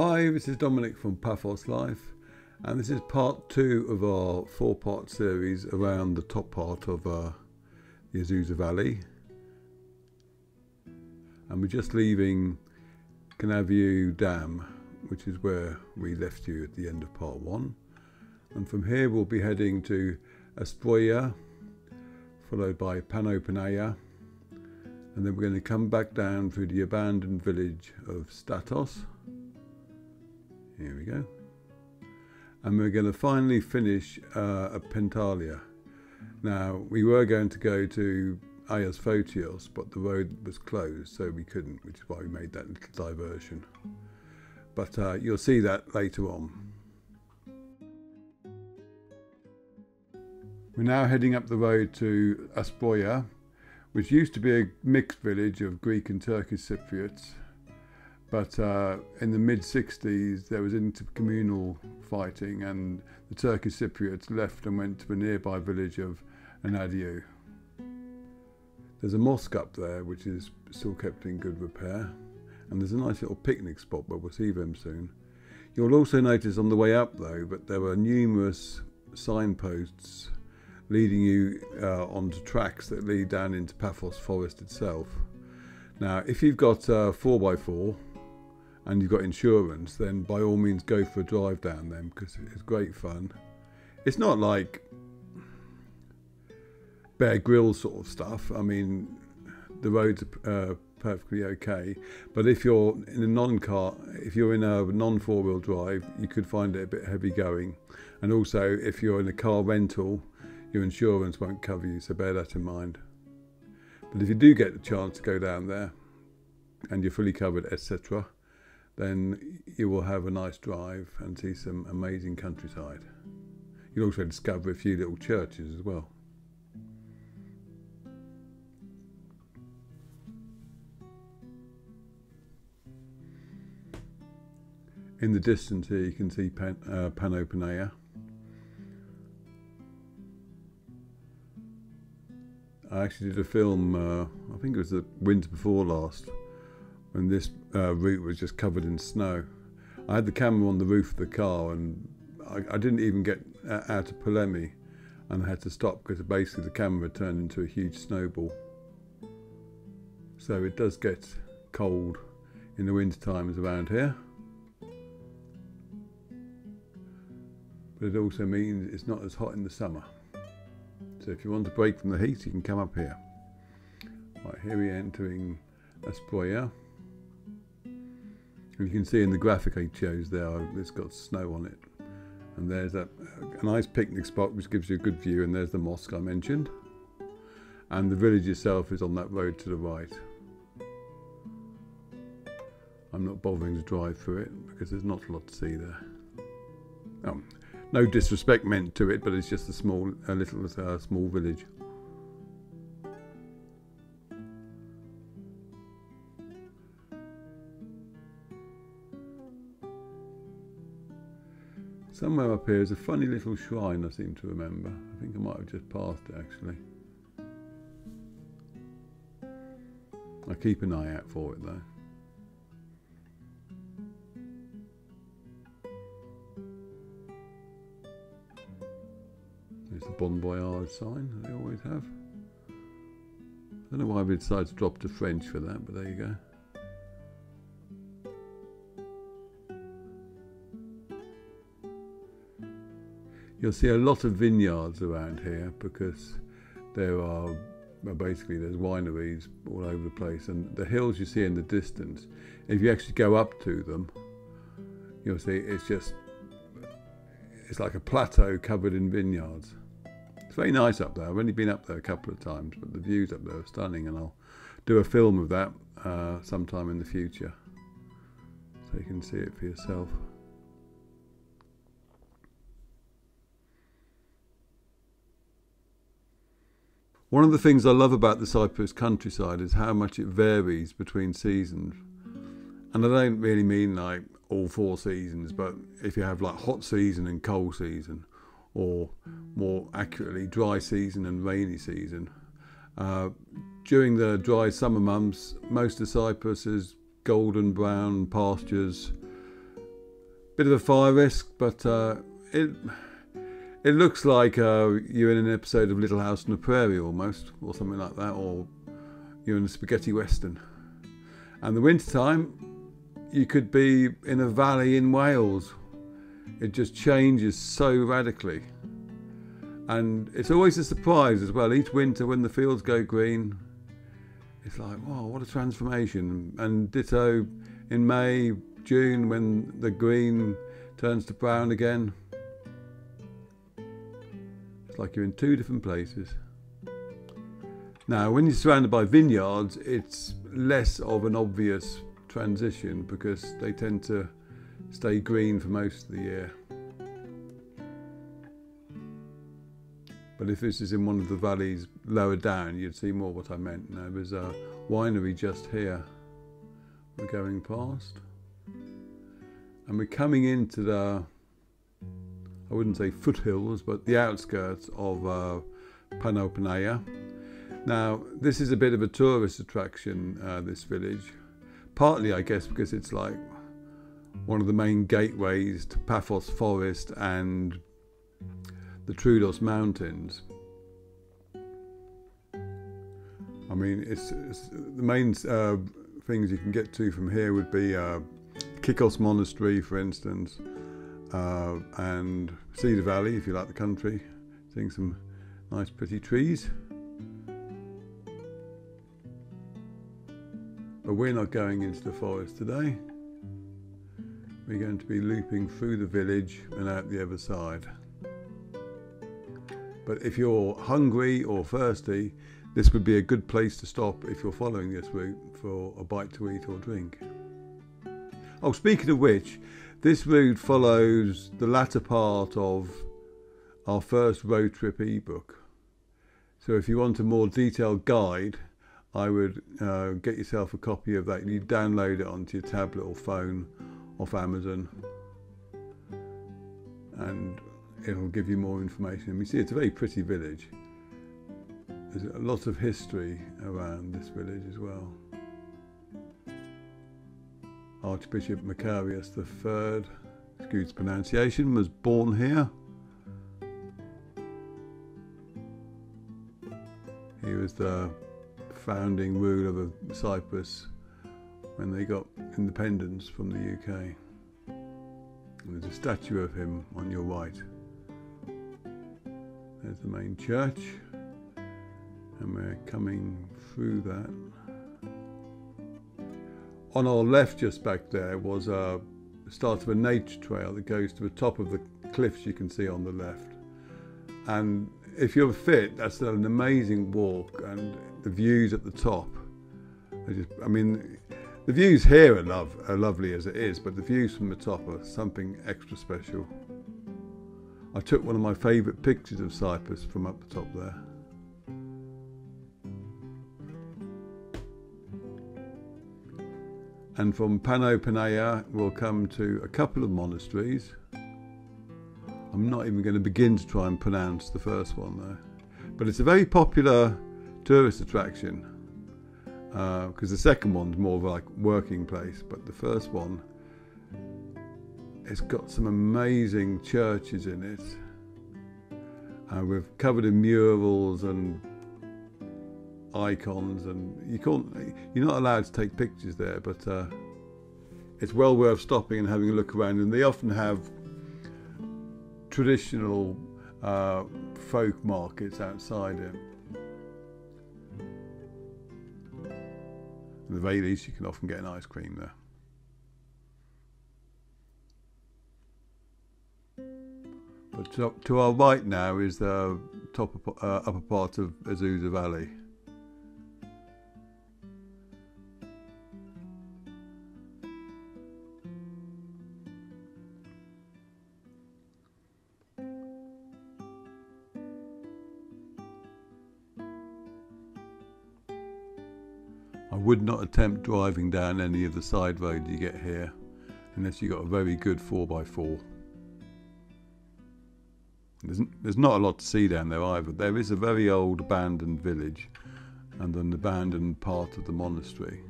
Hi, this is Dominic from Paphos Life, and this is part two of our four-part series around the top part of the Ezousa Valley. And we're just leaving Kannaviou Dam, which is where we left you at the end of part one. And from here we'll be heading to Asprogia, followed by Pano Panagia, and then we're going to come back down through the abandoned village of Statos. Here we go. And we're going to finally finish at Pentalia. Now, we were going to go to Agios Fotios, but the road was closed, so we couldn't, which is why we made that little diversion. But you'll see that later on. We're now heading up the road to Asprogia, which used to be a mixed village of Greek and Turkish Cypriots. But in the mid-60s, there was intercommunal fighting and the Turkish Cypriots left and went to a nearby village of Anadyu. There's a mosque up there, which is still kept in good repair. And there's a nice little picnic spot where we'll see them soon. You'll also notice on the way up, though, that there are numerous signposts leading you onto tracks that lead down into Paphos Forest itself. Now, if you've got 4x4, and you've got insurance, then by all means go for a drive down them because it's great fun. It's not like Bear Grylls sort of stuff. I mean, the roads are perfectly okay, but if you're in a non four-wheel drive, you could find it a bit heavy going. And also, if you're in a car rental, your insurance won't cover you, so bear that in mind. But if you do get the chance to go down there and you're fully covered, etc., then you will have a nice drive and see some amazing countryside. You'll also discover a few little churches as well. In the distance here you can see Pano Panagia. I actually did a film, I think it was the winter before last, and this route was just covered in snow. I had the camera on the roof of the car and I didn't even get out of Polemi, and I had to stop because basically the camera turned into a huge snowball. So it does get cold in the winter times around here. But it also means it's not as hot in the summer. So if you want to break from the heat, you can come up here. Right, here we're entering Asprogia. You can see in the graphic I chose there, it's got snow on it. And there's a nice picnic spot which gives you a good view, and there's the mosque I mentioned. And the village itself is on that road to the right. I'm not bothering to drive through it because there's not a lot to see there. No disrespect meant to it, but it's just a small village. Somewhere up here is a funny little shrine, I seem to remember. I think I might have just passed it, actually. I keep an eye out for it, though. There's the Bon Voyage sign that they always have. I don't know why we decided to drop to French for that, but there you go. You'll see a lot of vineyards around here because there are, well, basically there's wineries all over the place, and the hills you see in the distance, if you actually go up to them, you'll see it's like a plateau covered in vineyards. It's very nice up there. I've only been up there a couple of times, but the views up there are stunning, and I'll do a film of that sometime in the future so you can see it for yourself. One of the things I love about the Cyprus countryside is how much it varies between seasons. And I don't really mean like all four seasons, but if you have like hot season and cold season, or more accurately dry season and rainy season. During the dry summer months, most of Cyprus is golden brown pastures, Bit of a fire risk, but it looks like you're in an episode of Little House on the Prairie almost, or something like that, or you're in a spaghetti western. And the winter time, you could be in a valley in Wales. It just changes so radically. And it's always a surprise as well. Each winter when the fields go green, it's like, wow, what a transformation. And ditto in May, June, when the green turns to brown again. It's like you're in two different places. Now, when you're surrounded by vineyards, it's less of an obvious transition because they tend to stay green for most of the year. But if this is in one of the valleys lower down, you'd see more what I meant. Now, there's a winery just here we're going past. And we're coming into the, I wouldn't say foothills, but the outskirts of Pano Panagia. Now, this is a bit of a tourist attraction, this village. Partly, I guess, because it's like one of the main gateways to Paphos Forest and the Troodos Mountains. I mean, it's the main things you can get to from here would be Kykkos Monastery, for instance, and Cedar Valley, if you like the country, seeing some nice pretty trees. But we're not going into the forest today. We're going to be looping through the village and out the other side. But if you're hungry or thirsty, this would be a good place to stop if you're following this route for a bite to eat or drink. Oh, speaking of which, this route follows the latter part of our first road trip ebook. So if you want a more detailed guide, I would get yourself a copy of that. You download it onto your tablet or phone off Amazon, and it'll give you more information. And we see it's a very pretty village. There's a lot of history around this village as well. Archbishop Makarios III, excuse pronunciation, was born here. He was the founding ruler of Cyprus when they got independence from the UK. And there's a statue of him on your right. There's the main church, and we're coming through that. On our left just back there was a start of a nature trail that goes to the top of the cliffs you can see on the left. And if you're fit, that's an amazing walk, and the views at the top. I mean, the views here are lovely as it is, but the views from the top are something extra special. I took one of my favourite pictures of Cyprus from up the top there. And from Pano Panagia we'll come to a couple of monasteries. I'm not even going to begin to try and pronounce the first one though. But it's a very popular tourist attraction because the second one's more of like a working place, but the first one, it's got some amazing churches in it. We're covered in murals and icons, and you're not allowed to take pictures there, but it's well worth stopping and having a look around. And they often have traditional folk markets outside it. At the very least, you can often get an ice cream there. But to our right now is the top upper part of Ezousa Valley. I would not attempt driving down any of the side roads you get here unless you've got a very good 4x4. There's not a lot to see down there either. There is a very old abandoned village and an abandoned part of the monastery.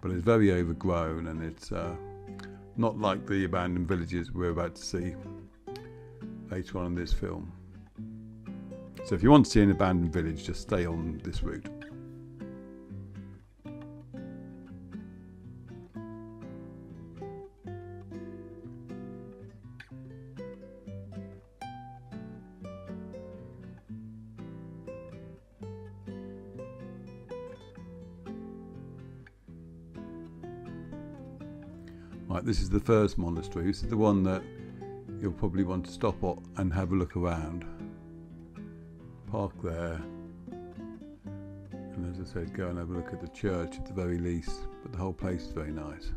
But it's very overgrown, and it's not like the abandoned villages we're about to see later on in this film. So if you want to see an abandoned village, just stay on this route. Right, this is the first monastery. This is the one that you'll probably want to stop at and have a look around. Park there, and as I said, go and have a look at the church at the very least, but the whole place is very nice.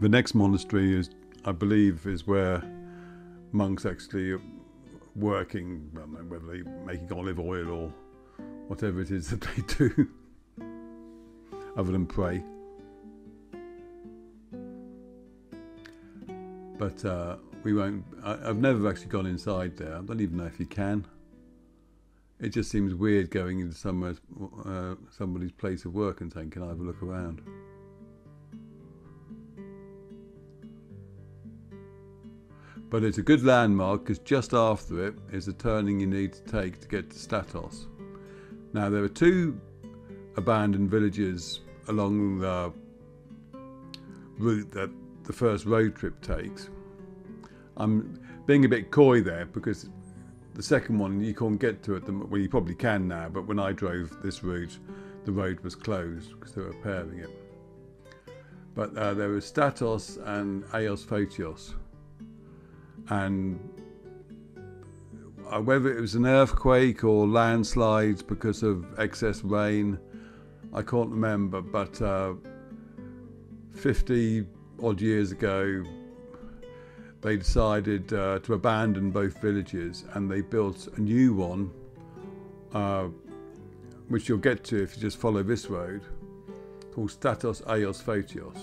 The next monastery is, I believe, is where monks actually are working, I don't know whether they're making olive oil or whatever it is that they do, other than pray. But we won't, I've never actually gone inside there. I don't even know if you can. It just seems weird going into somewhere, somebody's place of work and saying, can I have a look around? But it's a good landmark, because just after it is a turning you need to take to get to Statos. Now there are two abandoned villages along the route that the first road trip takes. I'm being a bit coy there because the second one you can't get to it. Well, you probably can now, but when I drove this route, the road was closed because they were repairing it. But there was Statos and Agios Fotios, and whether it was an earthquake or landslides because of excess rain, I can't remember, but 50 odd years ago they decided to abandon both villages, and they built a new one, which you'll get to if you just follow this road, called Statos Agios Fotios,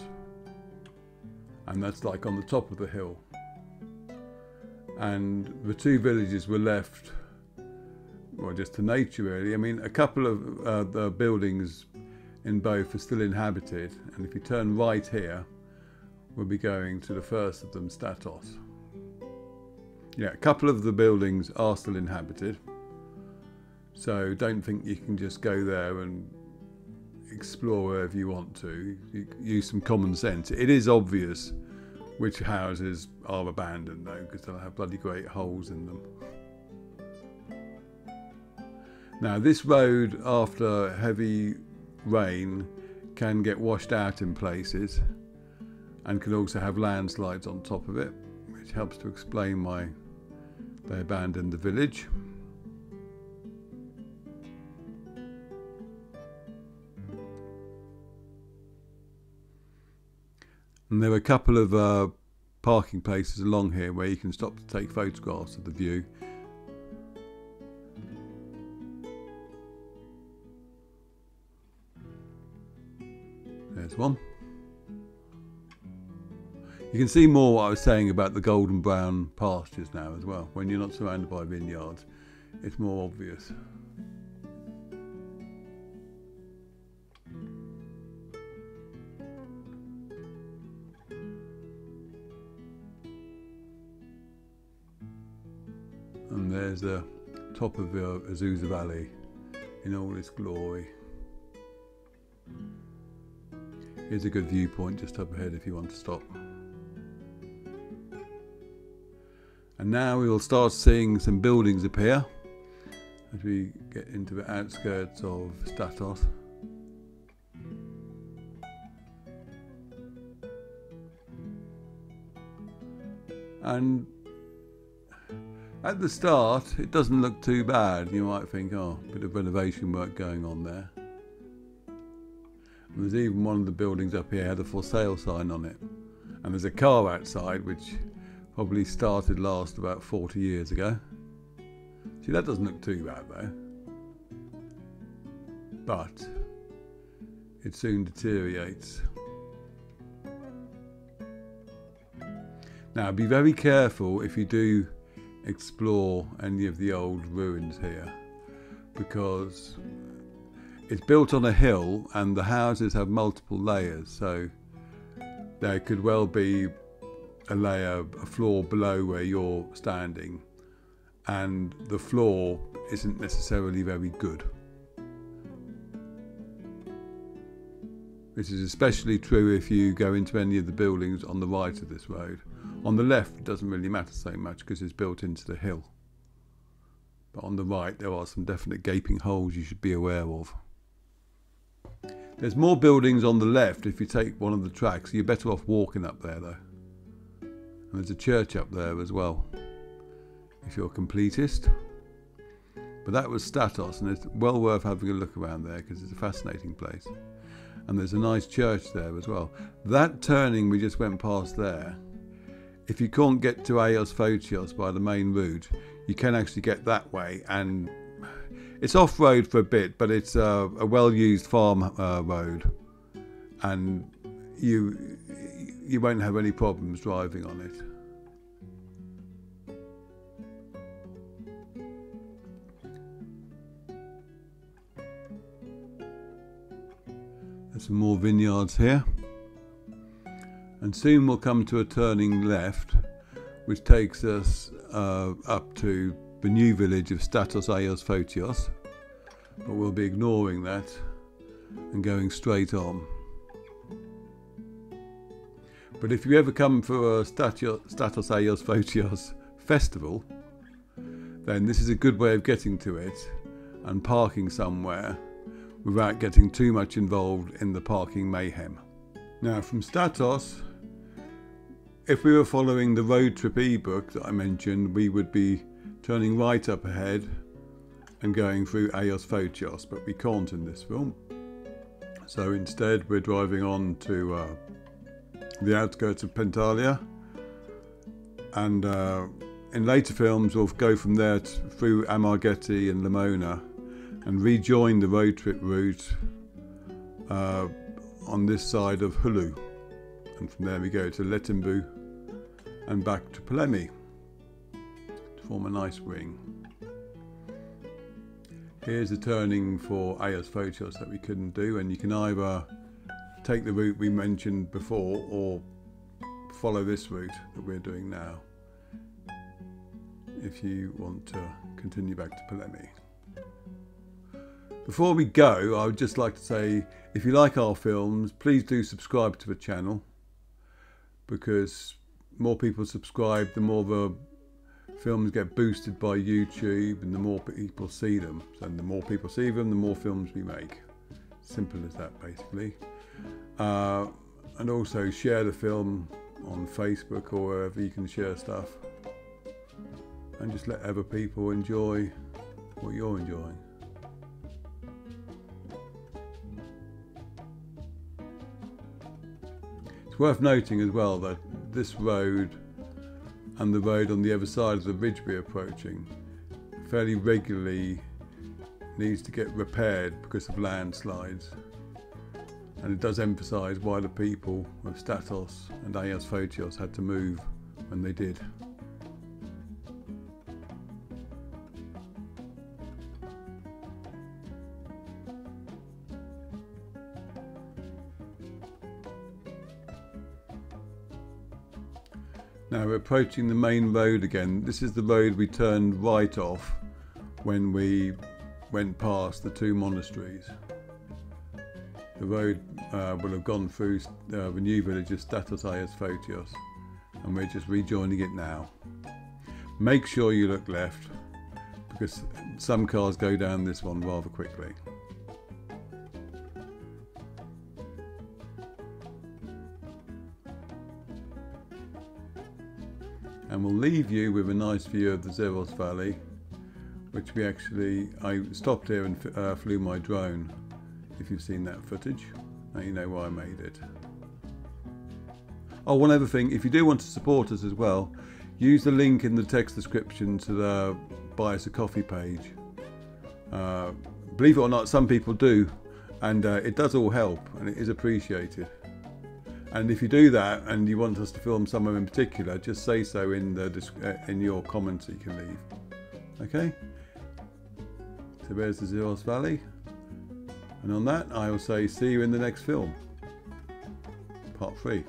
and that's like on the top of the hill. And the two villages were left, well, just to nature really. I mean, a couple of the buildings in both are still inhabited, and if you turn right here, we'll be going to the first of them, Statos. Yeah, a couple of the buildings are still inhabited, so don't think you can just go there and explore wherever you want to. You use some common sense. It is obvious which houses are abandoned though, because they'll have bloody great holes in them. Now this road, after heavy rain, can get washed out in places and can also have landslides on top of it, which helps to explain why they abandoned the village. And there are a couple of parking places along here where you can stop to take photographs of the view. There's one. You can see more what I was saying about the golden brown pastures now as well. When you're not surrounded by vineyards, it's more obvious. And there's the top of the Ezousa Valley in all its glory. Here's a good viewpoint just up ahead if you want to stop. And now we will start seeing some buildings appear as we get into the outskirts of Statos. And at the start, it doesn't look too bad. You might think, oh, a bit of renovation work going on there. And there's even one of the buildings up here had a for sale sign on it. And there's a car outside, which probably started last about 40 years ago. See, that doesn't look too bad though. But it soon deteriorates. Now, be very careful if you do explore any of the old ruins here, because It's built on a hill and the houses have multiple layers, so there could well be a layer, a floor below where you're standing, and the floor isn't necessarily very good. Which is especially true if you go into any of the buildings on the right of this road. On the left, it doesn't really matter so much because it's built into the hill. But on the right, there are some definite gaping holes you should be aware of. There's more buildings on the left if you take one of the tracks. You're better off walking up there, though. And there's a church up there as well, if you're a completist. But that was Statos, and it's well worth having a look around there because it's a fascinating place. And there's a nice church there as well. That turning we just went past there, if you can't get to Agios Fotios by the main route, you can actually get that way, and it's off-road for a bit, but it's a well-used farm road, and you won't have any problems driving on it. There's some more vineyards here, and soon we'll come to a turning left which takes us up to the new village of Statos Agios Fotios, but we'll be ignoring that and going straight on. But if you ever come for a Statos Agios Fotios festival, then this is a good way of getting to it and parking somewhere without getting too much involved in the parking mayhem. Now from Statos, if we were following the road trip ebook that I mentioned, we would be turning right up ahead and going through Agios Fotios, but we can't in this film. So instead we're driving on to the outskirts of Pentalia, and in later films we'll go from there through Amargeti and Lemona and rejoin the road trip route on this side of Hulu, and from there we go to Letymbou and back to Polemi to form a nice ring. Here's a turning for Agios Fotios that we couldn't do, and you can either take the route we mentioned before or follow this route that we're doing now if you want to continue back to Polemi. Before we go, I would just like to say, if you like our films, please do subscribe to the channel, because more people subscribe, the more the films get boosted by YouTube and the more people see them. And the more people see them, the more films we make. Simple as that, basically. And also share the film on Facebook or wherever you can share stuff. And just let other people enjoy what you're enjoying. Worth noting as well that this road and the road on the other side of the ridge we're approaching fairly regularly needs to get repaired because of landslides, and it does emphasise why the people of Statos and Agios Fotios had to move when they did. Now we're approaching the main road again. This is the road we turned right off when we went past the two monasteries. The road will have gone through the new village of Statos Agios Fotios, and we're just rejoining it now. Make sure you look left, because some cars go down this one rather quickly. And we'll leave you with a nice view of the Xeros Valley, which we actually, I stopped here and flew my drone, if you've seen that footage. Now you know why I made it. Oh, one other thing, if you do want to support us as well, use the link in the text description to the Buy Us a Coffee page. Believe it or not, some people do, and it does all help, and it is appreciated. And if you do that and you want us to film somewhere in particular, just say so in your comments that you can leave. Okay? So there's the Xeros Valley. And on that, I will say see you in the next film, part 3.